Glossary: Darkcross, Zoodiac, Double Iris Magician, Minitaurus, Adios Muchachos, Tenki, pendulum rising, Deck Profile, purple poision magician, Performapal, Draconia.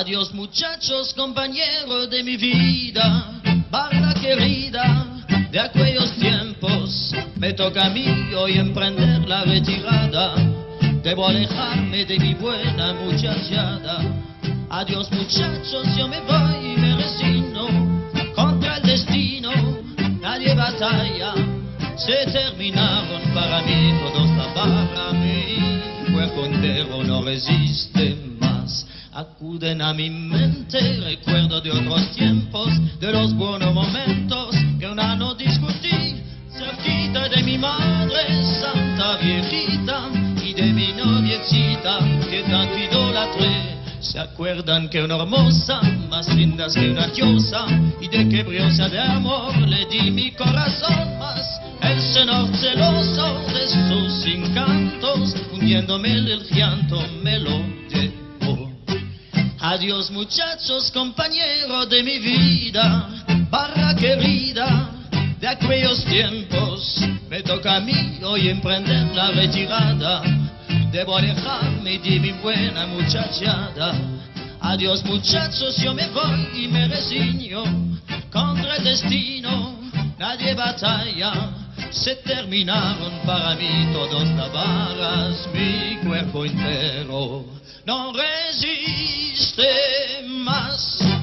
Adiós muchachos, compañeros de mi vida, banda querida, de aquellos tiempos. Me toca a mí hoy emprender la retirada, debo alejarme de mi buena muchachada. Adiós muchachos, yo me voy y me resigno, contra el destino, nadie batalla. Se terminaron para mí todos la barra, mi cuerpo entero no resiste más. Acuden a mi mente recuerdos de otros tiempos, de los buenos momentos que una no discutí, cerquita de mi madre santa viejita y de mi noviecita que tanto idolatré. Se acuerdan que una hermosa, más linda que una diosa, y de que briosa de amor le di mi corazón, mas el señor celoso de sus encantos, hundiéndome en el llanto, me lo dejó. Adiós muchachos, compañeros de mi vida, barra querida, de aquellos tiempos. Me toca a mí hoy emprender la retirada, debo alejarme de mi buena muchachada. Adiós muchachos, yo me voy y me resigno, contra el destino, nadie batalla. Se terminaron para mí todas las barras, mi cuerpo entero no resiste más.